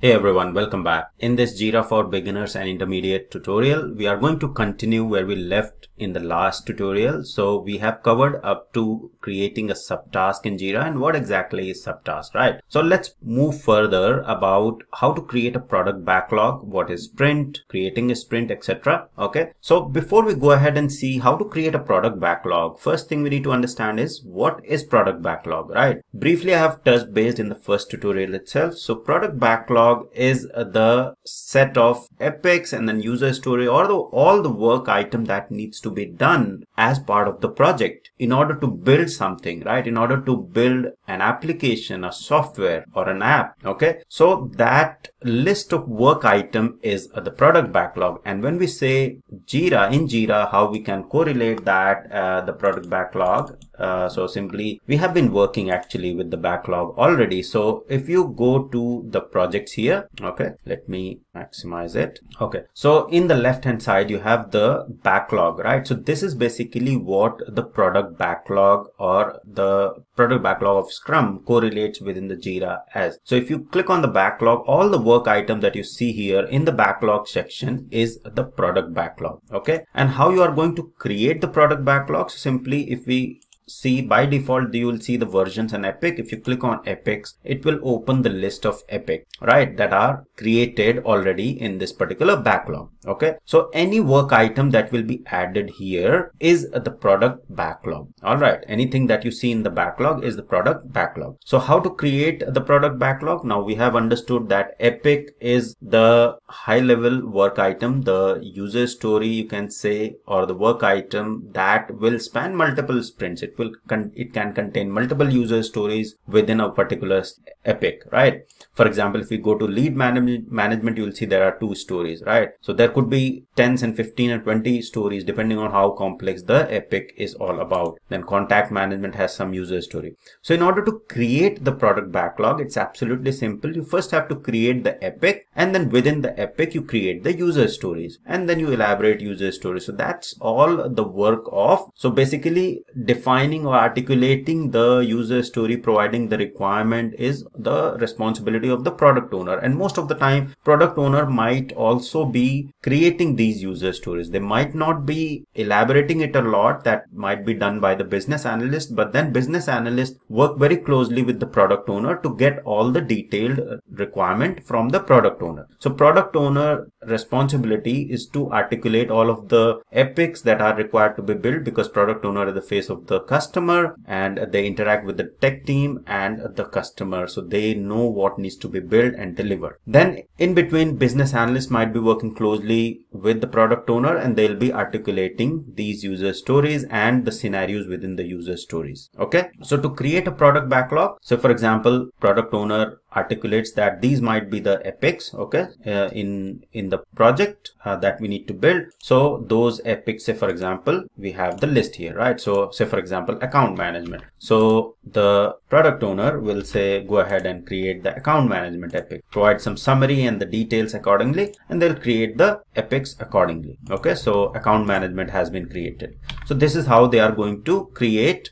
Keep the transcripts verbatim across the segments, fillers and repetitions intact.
Hey everyone, welcome back. In this Jira for Beginners and Intermediate tutorial, we are going to continue where we left in the last tutorial. So we have covered up to creating a subtask in Jira and what exactly is subtask, right? So let's move further about how to create a product backlog, what is sprint, creating a sprint, et cetera. Okay. So before we go ahead and see how to create a product backlog, first thing we need to understand is what is product backlog, right? Briefly, I have touched based in the first tutorial itself. So product backlog is the set of epics and then user story or the, all the work item that needs to be done as part of the project in order to build something, right? In order to build an application, a software or an app. Okay. So that list of work item is the product backlog. And when we say Jira in Jira, how we can correlate that, uh, the product backlog. Uh, so simply we have been working actually with the backlog already. So if you go to the projects here, okay, let me maximize it. Okay. So in the left hand side, you have the backlog, right? So this is basically what the product backlog or the product backlog of Scrum correlates within the Jira as. So if you click on the backlog, all the work item that you see here in the backlog section is the product backlog. Okay. And how you are going to create the product backlog. So simply if we see, by default you will see the versions and epic. If you click on epics, it will open the list of epic, right, that are created already in this particular backlog. Okay, so any work item that will be added here is the product backlog. All right, anything that you see in the backlog is the product backlog. So how to create the product backlog? Now we have understood that epic is the high level work item, the user story you can say, or the work item that will span multiple sprints. It Will con it can contain multiple user stories within a particular epic, right? For example, if we go to lead manage management, you will see there are two stories, right? So there could be tens and fifteen and twenty stories depending on how complex the epic is all about. Then contact management has some user story. So in order to create the product backlog, it's absolutely simple. You first have to create the epic, and then within the epic, you create the user stories, and then you elaborate user stories. So that's all the work of. So basically define or articulating the user story, providing the requirement, is the responsibility of the product owner. And most of the time, product owner might also be creating these user stories. They might not be elaborating it a lot. That might be done by the business analyst, but then business analysts work very closely with the product owner to get all the detailed requirement from the product owner. So product owner responsibility is to articulate all of the epics that are required to be built, because product owner is the face of the customer. customer and they interact with the tech team and the customer, so they know what needs to be built and delivered. Then in between, business analysts might be working closely with the product owner, and they'll be articulating these user stories and the scenarios within the user stories. Okay, so to create a product backlog, so for example, product owner articulates that these might be the epics, okay, uh, in in the project uh, that we need to build. So those epics, say for example, we have the list here, right? So say for example, account management. So the product owner will say, go ahead and create the account management epic, provide some summary and the details accordingly, and they'll create the epics accordingly. Okay, so account management has been created. So this is how they are going to create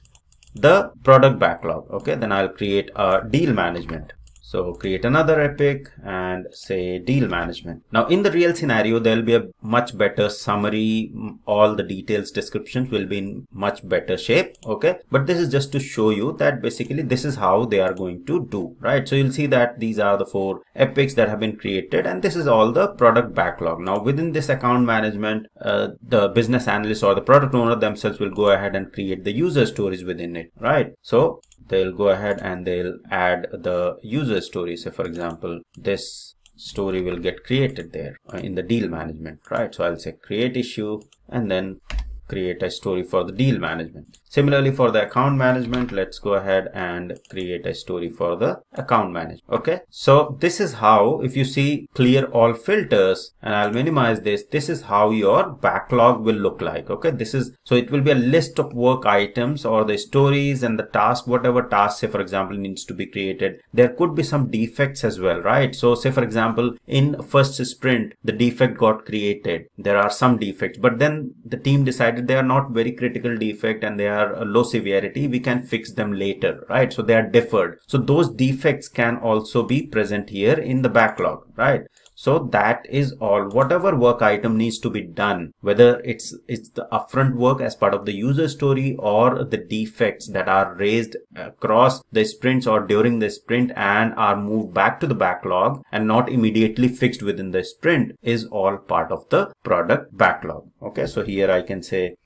the product backlog. Okay, then I'll create a deal management. So create another epic and say deal management. Now in the real scenario, there'll be a much better summary. All the details, descriptions will be in much better shape. Okay. But this is just to show you that basically this is how they are going to do, right? So you'll see that these are the four epics that have been created, and this is all the product backlog. Now within this account management, uh, the business analyst or the product owner themselves will go ahead and create the user stories within it, right? So they'll go ahead and they'll add the user story. So for example, this story will get created there in the deal management, right? So I'll say create issue and then create a story for the deal management. Similarly for the account management, let's go ahead and create a story for the account management. Okay. So this is how, if you see clear all filters, and I'll minimize this, this is how your backlog will look like. Okay. This is, so it will be a list of work items or the stories and the task, whatever task, say for example, needs to be created. There could be some defects as well, right? So say for example, in first sprint, the defect got created. There are some defects, but then the team decided they are not very critical defect and they are are low severity, we can fix them later, right? So they are deferred. So those defects can also be present here in the backlog, right? So that is all. Whatever work item needs to be done, whether it's it's the upfront work as part of the user story or the defects that are raised across the sprints or during the sprint and are moved back to the backlog and not immediately fixed within the sprint, is all part of the product backlog. Okay, so here I can say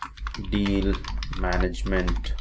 deal management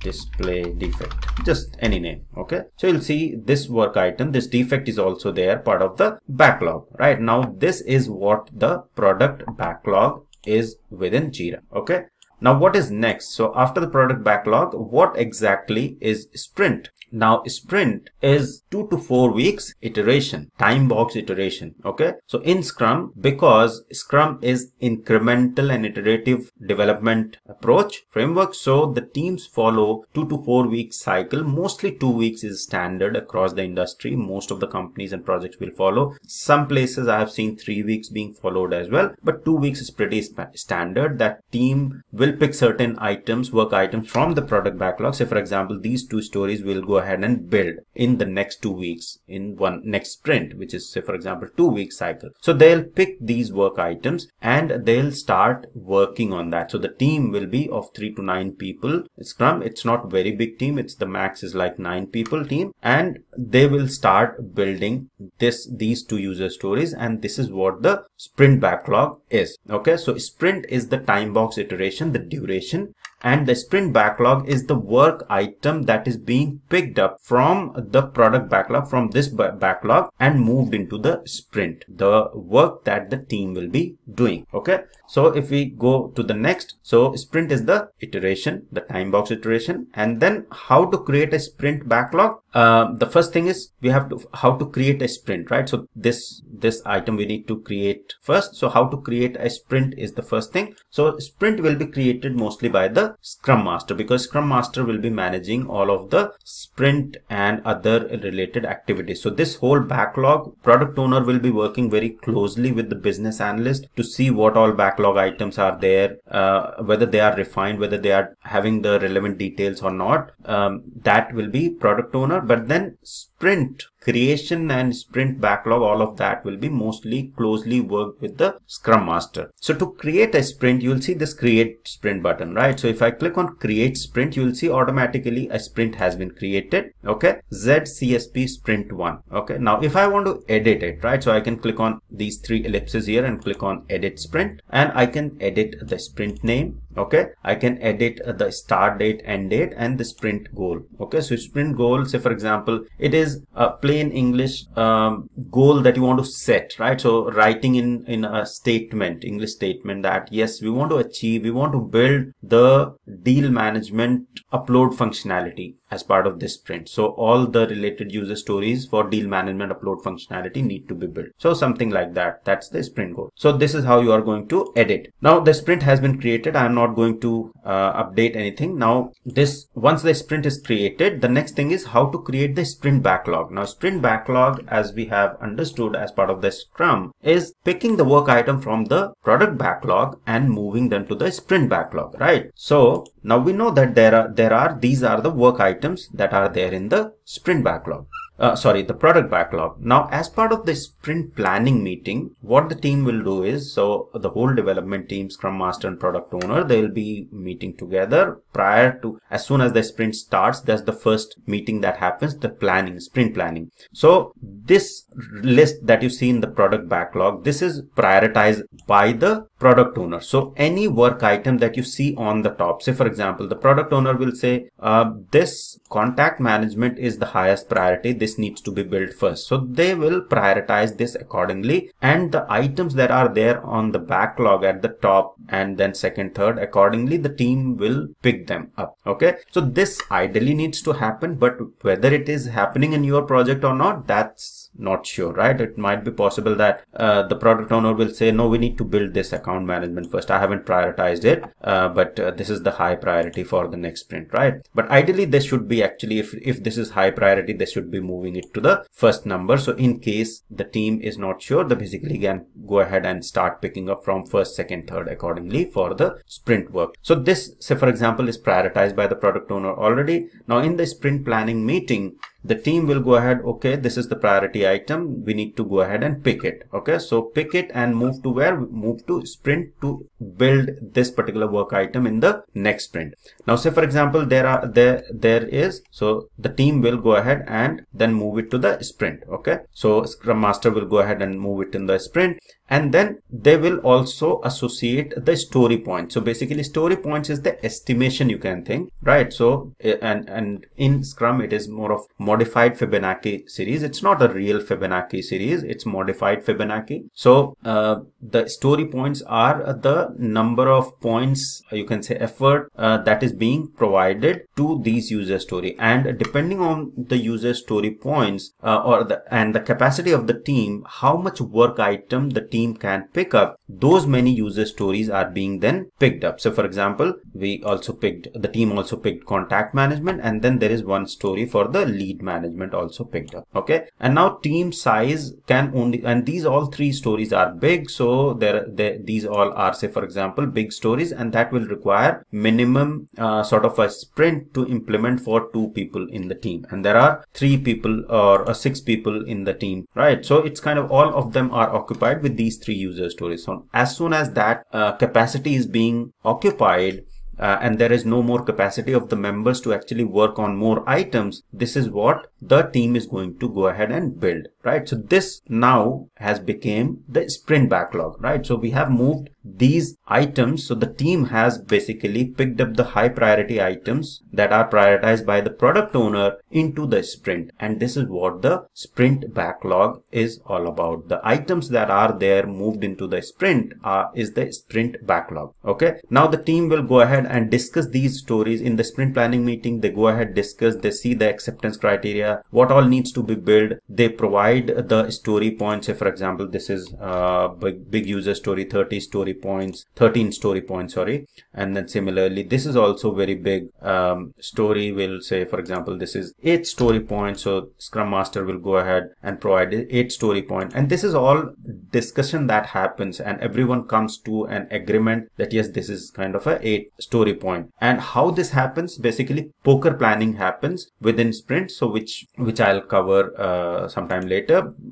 display defect, just any name. Okay, so you'll see this work item, this defect is also there, part of the backlog. Right now, this is what the product backlog is within Jira. Okay, now what is next? So after the product backlog, what exactly is sprint? Now sprint is two to four weeks iteration, time box iteration. Okay, so in Scrum, because Scrum is incremental and iterative development approach framework, so the teams follow two to four week cycle. Mostly two weeks is standard across the industry. Most of the companies and projects will follow. Some places I have seen three weeks being followed as well, but two weeks is pretty standard. That team will pick certain items, work items from the product backlog. Say for example, these two stories will go ahead and build in the next two weeks in one next sprint, which is say for example two week cycle. So they'll pick these work items and they'll start working on that. So the team will be of three to nine people. Scrum, it's not very big team. It's the max is like nine people team, and they will start building this these two user stories, and this is what the sprint backlog is. Okay, so sprint is the time box iteration, the duration, and the sprint backlog is the work item that is being picked up from the product backlog, from this backlog, and moved into the sprint, the work that the team will be doing. Okay, so if we go to the next, so sprint is the iteration, the time box iteration. And then how to create a sprint backlog? Uh, the first thing is we have to how to create a sprint, right? So this this item we need to create first. So how to create a sprint is the first thing. So sprint will be created mostly by the Scrum Master, because Scrum Master will be managing all of the sprint and other related activities. So this whole backlog, product owner will be working very closely with the business analyst to see what all backlog items are there, uh, whether they are refined, whether they are having the relevant details or not. Um, that will be product owner. But then sprint creation and sprint backlog, all of that will be mostly closely worked with the Scrum Master. So to create a sprint, you will see this create sprint button, right? So if I click on create sprint, you will see automatically a sprint has been created. Okay, Z C S P sprint one. Okay, now if I want to edit it, right, so I can click on these three ellipses here and click on edit sprint, and I can edit the sprint name. Okay, I can edit the start date, end date, and the sprint goal. Okay, so sprint goal, say for example, it is a plain English um, goal that you want to set, right? So writing in in a statement, English statement, that yes, we want to achieve, we want to build the deal management upload functionality as part of this sprint. So all the related user stories for deal management upload functionality need to be built. So something like that, that's the sprint goal. So this is how you are going to edit. Now the sprint has been created. I'm not going to uh, update anything. Now this, once the sprint is created, the next thing is how to create the sprint backlog. Now sprint backlog, as we have understood as part of the Scrum, is picking the work item from the product backlog and moving them to the sprint backlog, right? So now we know that there are there are these are the work items that are there in the sprint backlog. Uh, sorry, the product backlog. Now, as part of the sprint planning meeting, what the team will do is, so the whole development team, Scrum Master and product owner, they will be meeting together prior to, as soon as the sprint starts. That's the first meeting that happens, the planning, sprint planning. So this list that you see in the product backlog, this is prioritized by the product owner. So any work item that you see on the top, say for example, the product owner will say, uh, this contact management is the highest priority. This needs to be built first. So they will prioritize this accordingly, and the items that are there on the backlog at the top and then second, third, accordingly the team will pick them up. Okay, so this ideally needs to happen, but whether it is happening in your project or not, that's not sure, right? It might be possible that uh, the product owner will say, no, we need to build this account management first. I haven't prioritized it, uh, but uh, this is the high priority for the next sprint, right? But ideally, this should be actually, if, if this is high priority, they should be moving it to the first number. So in case the team is not sure, they basically can go ahead and start picking up from first, second, third accordingly for the sprint work. So this, say for example, is prioritized by the product owner already. Now in the sprint planning meeting, the team will go ahead, okay, this is the priority item. We need to go ahead and pick it. Okay, so pick it and move to where? Move to sprint to build this particular work item in the next sprint. Now, say for example, there are there there is, so the team will go ahead and then move it to the sprint. Okay, so Scrum Master will go ahead and move it in the sprint. And then they will also associate the story point. So basically story points is the estimation, you can think, right? So, and, and in Scrum, it is more of modified Fibonacci series. It's not a real Fibonacci series. It's modified Fibonacci. So uh, the story points are the number of points, you can say effort uh, that is being provided to these user story. And depending on the user story points uh, or the, and the capacity of the team, how much work item the team team can pick up, those many user stories are being then picked up. So for example, we also picked, the team also picked contact management, and then there is one story for the lead management also picked up. Okay, and now team size can only, and these all three stories are big, so there, there these all are, say for example, big stories, and that will require minimum uh, sort of a sprint to implement for two people in the team, and there are three people or uh, six people in the team, right? So it's kind of all of them are occupied with these these three user stories. So as soon as that uh, capacity is being occupied, Uh, and there is no more capacity of the members to actually work on more items, this is what the team is going to go ahead and build, right? So this now has become the sprint backlog, right? So we have moved these items. So the team has basically picked up the high priority items that are prioritized by the product owner into the sprint. And this is what the sprint backlog is all about. The items that are there moved into the sprint are, is the sprint backlog. Okay. Now the team will go ahead and discuss these stories in the sprint planning meeting. They go ahead, discuss, they see the acceptance criteria, what all needs to be built. They provide the story points. Say for example, this is uh, big, big user story, thirty story points, thirteen story points, sorry. And then similarly, this is also very big um, story. We'll say, for example, this is eight story points. So Scrum Master will go ahead and provide eight story points. And this is all discussion that happens, and everyone comes to an agreement that yes, this is kind of a eight story point. And how this happens, basically poker planning happens within sprint, so which which I'll cover uh, sometime later.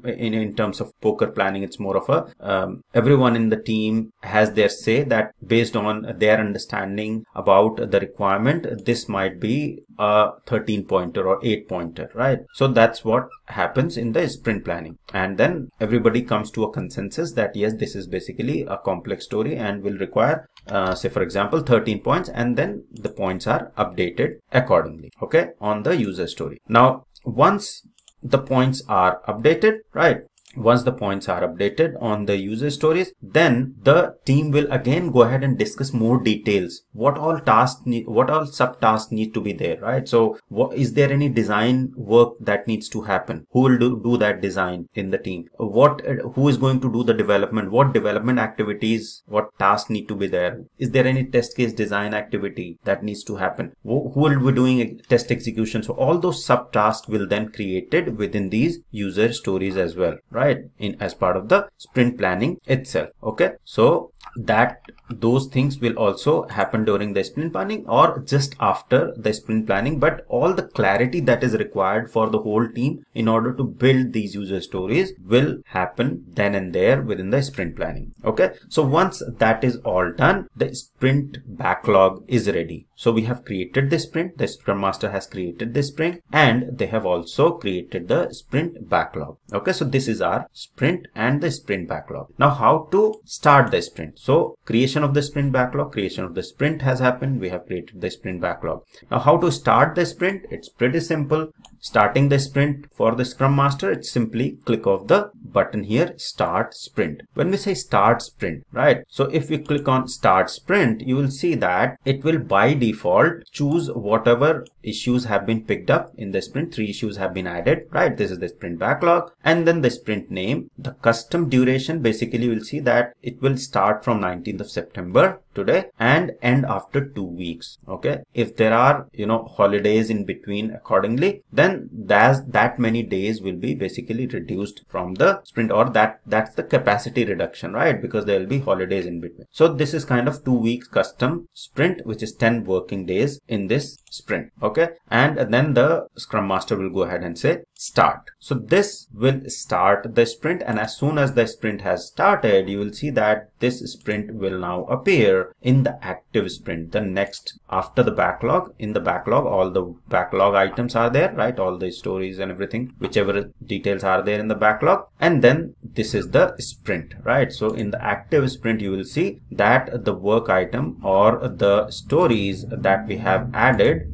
In in terms of poker planning, it's more of a um, everyone in the team has their say, that based on their understanding about the requirement, this might be a thirteen pointer or eight pointer, right? So that's what happens in the sprint planning, and then everybody comes to a consensus that yes, this is basically a complex story and will require uh, say for example thirteen points, and then the points are updated accordingly, okay, on the user story. Now once the points are updated, right, once the points are updated on the user stories, then the team will again go ahead and discuss more details. What all tasks need, what all subtasks need to be there, right? So what, is there any design work that needs to happen? Who will do, do that design in the team? What, who is going to do the development? What development activities, what tasks need to be there? Is there any test case design activity that needs to happen? Who, who will be doing test execution? So all those subtasks will then created within these user stories as well, right? Right, in as part of the sprint planning itself. Okay, so that those things will also happen during the sprint planning or just after the sprint planning, but all the clarity that is required for the whole team in order to build these user stories will happen then and there within the sprint planning. Okay, so once that is all done, the sprint backlog is ready. So we have created the sprint, the Scrum Master has created the sprint, and they have also created the sprint backlog. Okay, so this is our sprint and the sprint backlog. Now how to start the sprint? So creation of the sprint backlog, creation of the sprint has happened. We have created the sprint backlog. Now how to start the sprint? It's pretty simple. Starting the sprint for the Scrum Master, it's simply click off the button here, start sprint. When we say start sprint, right? So if we click on start sprint, you will see that it will by default choose whatever issues have been picked up in the sprint. Three issues have been added, right? This is the sprint backlog, and then the sprint name, the custom duration. Basically, you will see that it will start from nineteenth of September today and end after two weeks. Okay. If there are, you know, holidays in between accordingly, then that's, that many days will be basically reduced from the sprint, or that that's the capacity reduction, right? Because there will be holidays in between. So this is kind of two weeks custom sprint, which is ten working days in this sprint. Okay. And then the Scrum Master will go ahead and say start. So this will start the sprint. And as soon as the sprint has started, you will see that this sprint will now appear in the active sprint, the next after the backlog. In the backlog, all the backlog items are there, right? All the stories and everything, whichever details are there in the backlog. And then this is the sprint, right? So in the active sprint, you will see that the work item or the stories that we have added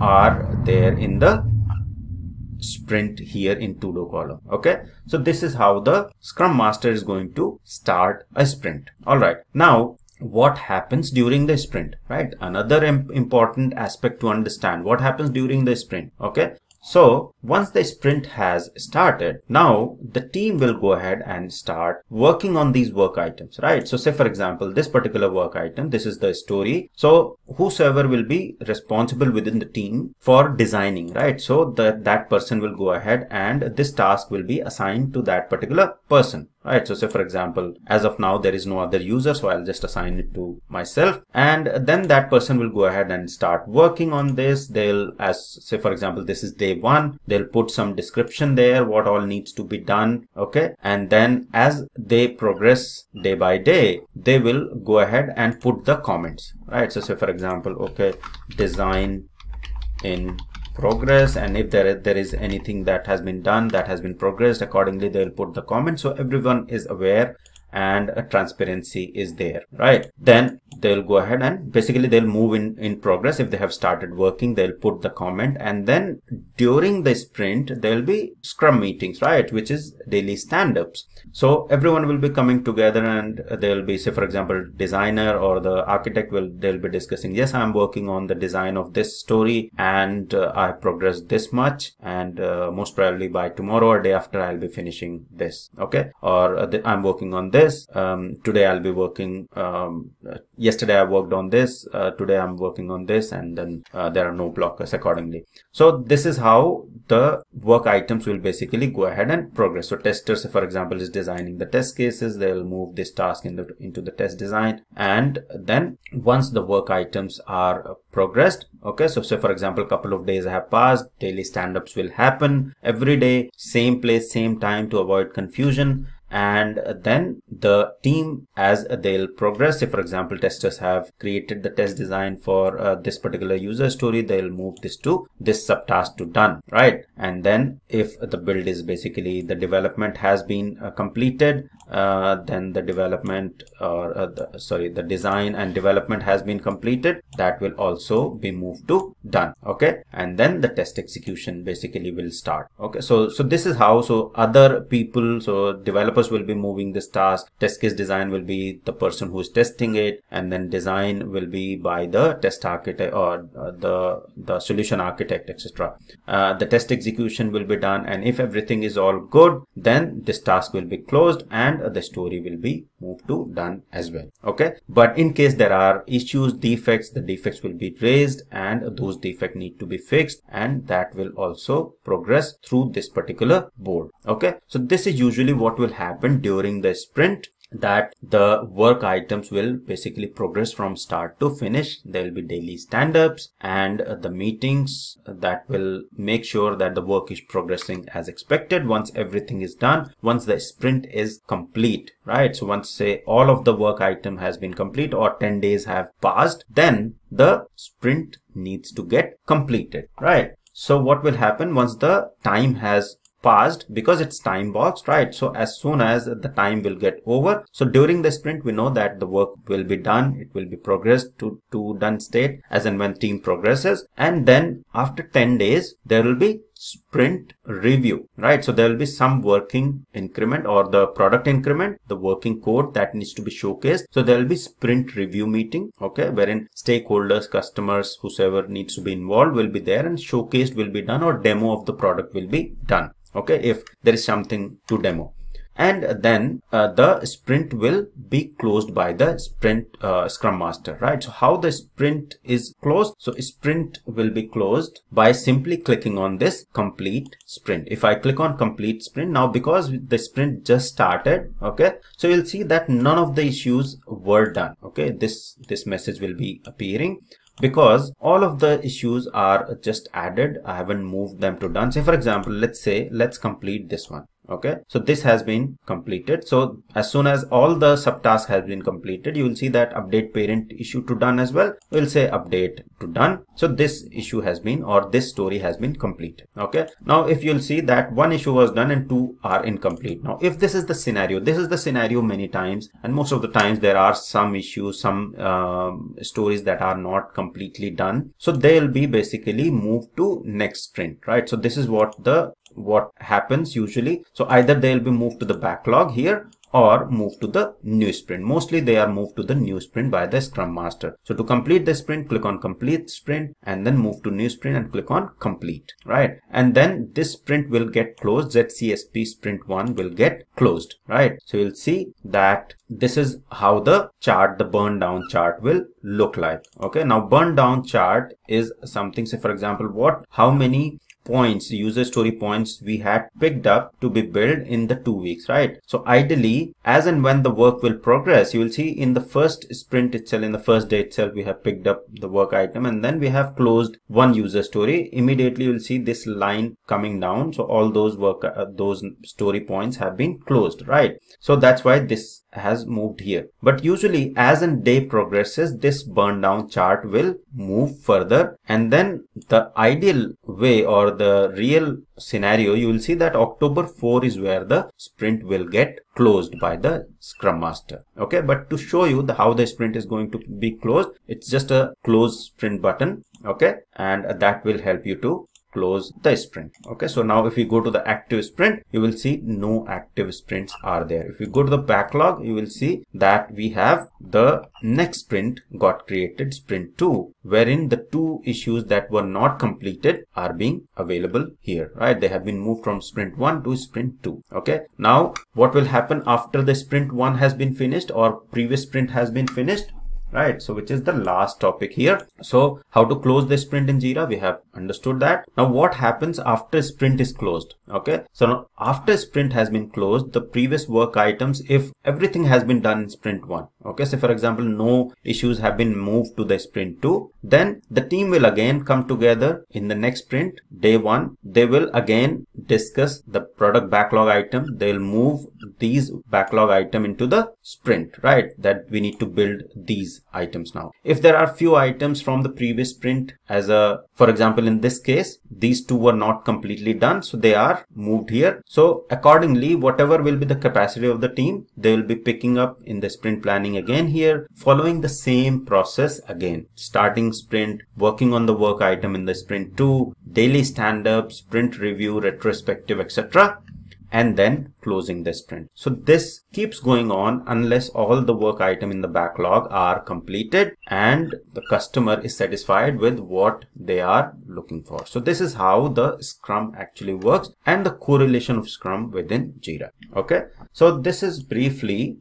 are there in the sprint here in to-do column. Okay. So this is how the Scrum Master is going to start a sprint. All right. Now, what happens during the sprint, right? Another imp important aspect to understand, what happens during the sprint. Okay. So once the sprint has started, now the team will go ahead and start working on these work items, right? So say, for example, this particular work item, this is the story. So whosoever will be responsible within the team for designing, right? So that that person will go ahead and this task will be assigned to that particular person. Right. So say, for example, as of now, there is no other user. So I'll just assign it to myself. And then that person will go ahead and start working on this. They'll, as say, for example, this is day one, they'll put some description there, what all needs to be done. Okay. And then as they progress day by day, they will go ahead and put the comments. Right. So say, for example, okay, design in progress, and if there is, there is anything that has been done that has been progressed accordingly, they'll put the comment, so everyone is aware and a transparency is there, right? Then they'll go ahead and basically they'll move in in progress. If they have started working, they'll put the comment. And then during the sprint, there'll be Scrum meetings, right? Which is daily stand-ups. So everyone will be coming together and they'll be, say, for example, designer or the architect will, they'll be discussing, yes, I'm working on the design of this story and uh, I progressed this much, and uh, most probably by tomorrow or day after I'll be finishing this. Okay. Or uh, the, I'm working on this. This um, today I'll be working. Um, yesterday I worked on this. Uh, today I'm working on this, and then uh, there are no blockers accordingly. So this is how the work items will basically go ahead and progress. So testers, for example, is designing the test cases. They'll move this task in the, into the test design, and then once the work items are progressed, okay. So say, for example, a couple of days have passed. Daily stand-ups will happen every day, same place, same time to avoid confusion. And then the team, as they'll progress, if for example testers have created the test design for uh, this particular user story, they'll move this to this subtask to done, right? And then if the build is basically the development has been uh, completed, uh, then the development or uh, the, sorry the design and development has been completed, that will also be moved to done. Okay. And then the test execution basically will start. Okay. So so this is how, so other people, so developers will be moving this task, test case design will be the person who is testing it, and then design will be by the test architect or uh, the the solution architect, etc. Uh, the test execution will be done, and if everything is all good, then this task will be closed and the story will be moved to done as well. Okay. But in case there are issues, defects, the defects will be raised and those defects need to be fixed, and that will also progress through this particular board. Okay. So this is usually what will happen happen during the sprint, that the work items will basically progress from start to finish. There will be daily stand-ups and uh, the meetings that will make sure that the work is progressing as expected. Once everything is done, once the sprint is complete, right? So once, say, all of the work item has been complete or ten days have passed, then the sprint needs to get completed, right? So what will happen once the time has passed, because it's time boxed, right? So as soon as the time will get over, so during the sprint we know that the work will be done, it will be progressed to to done state as and when team progresses, and then after ten days there will be sprint review, right? So there will be some working increment or the product increment, the working code that needs to be showcased. So there will be sprint review meeting, okay, wherein stakeholders, customers, whosoever needs to be involved will be there and showcased will be done, or demo of the product will be done, okay, if there is something to demo. And then uh, the sprint will be closed by the sprint uh, scrum master, right? So how the sprint is closed? So sprint will be closed by simply clicking on this complete sprint. If I click on complete sprint now, because the sprint just started, okay, so you'll see that none of the issues were done. Okay, this this message will be appearing because all of the issues are just added. I haven't moved them to done. So for example, let's say let's complete this one. Okay, so this has been completed. So as soon as all the subtask has been completed, you will see that update parent issue to done as well. We'll say update to done. So this issue has been, or this story has been completed. Okay, now if you'll see that one issue was done and two are incomplete. Now if this is the scenario, this is the scenario many times, and most of the times there are some issues, some um, stories that are not completely done. So they'll be basically moved to next sprint, right? So this is what the what happens usually. So either they'll be moved to the backlog here or moved to the new sprint. Mostly they are moved to the new sprint by the scrum master. So to complete the sprint, click on complete sprint and then move to new sprint and click on complete, right? And then this sprint will get closed. Z C S P sprint one will get closed, right? So you'll see that this is how the chart, the burn down chart will look like. Okay, now burn down chart is something, say for example, what, how many points, user story points we had picked up to be built in the two weeks, right? So ideally, as and when the work will progress, you will see in the first sprint itself, in the first day itself, we have picked up the work item and then we have closed one user story. Immediately you will see this line coming down. So all those work, uh, those story points have been closed, right? So that's why this has moved here. But usually as a day progresses, this burn down chart will move further. And then the ideal way, or the real scenario, you will see that October fourth is where the sprint will get closed by the scrum master. Okay, but to show you the how the sprint is going to be closed, it's just a close sprint button. Okay, and that will help you to close the sprint. Okay, so now if you go to the active sprint, you will see no active sprints are there. If you go to the backlog, you will see that we have the next sprint got created, sprint two, wherein the two issues that were not completed are being available here, right? They have been moved from sprint one to sprint two. Okay, now what will happen after the sprint one has been finished, or previous sprint has been finished, right? So which is the last topic here. So how to close the sprint in Jira, we have understood that. Now what happens after sprint is closed? Okay, so now after sprint has been closed, the previous work items, if everything has been done in sprint one, okay, so for example no issues have been moved to the sprint two, then the team will again come together in the next sprint, day one. They will again discuss the product backlog item. They'll move these backlog item into the sprint, right, that we need to build these items now. If there are few items from the previous sprint, as a for example in this case these two were not completely done, so they are moved here. So accordingly, whatever will be the capacity of the team, they will be picking up in the sprint planning again here, following the same process again, starting sprint, working on the work item in the sprint two, daily stand-up, sprint review, retrospective, etc., and then closing the sprint. So this keeps going on unless all the work item in the backlog are completed and the customer is satisfied with what they are looking for. So this is how the Scrum actually works and the correlation of Scrum within Jira. Okay, so this is briefly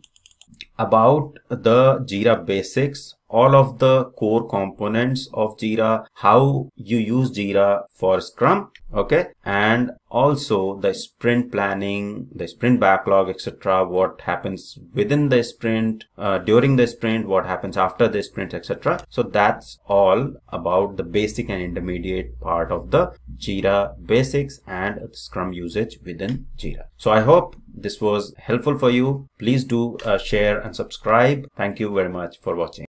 about the Jira basics, all of the core components of Jira, how you use Jira for Scrum, okay, and also the sprint planning, the sprint backlog, etc., what happens within the sprint, uh, during the sprint, what happens after the sprint, etc. So that's all about the basic and intermediate part of the Jira basics and Scrum usage within Jira. So I hope this was helpful for you. Please do uh, share and subscribe. Thank you very much for watching.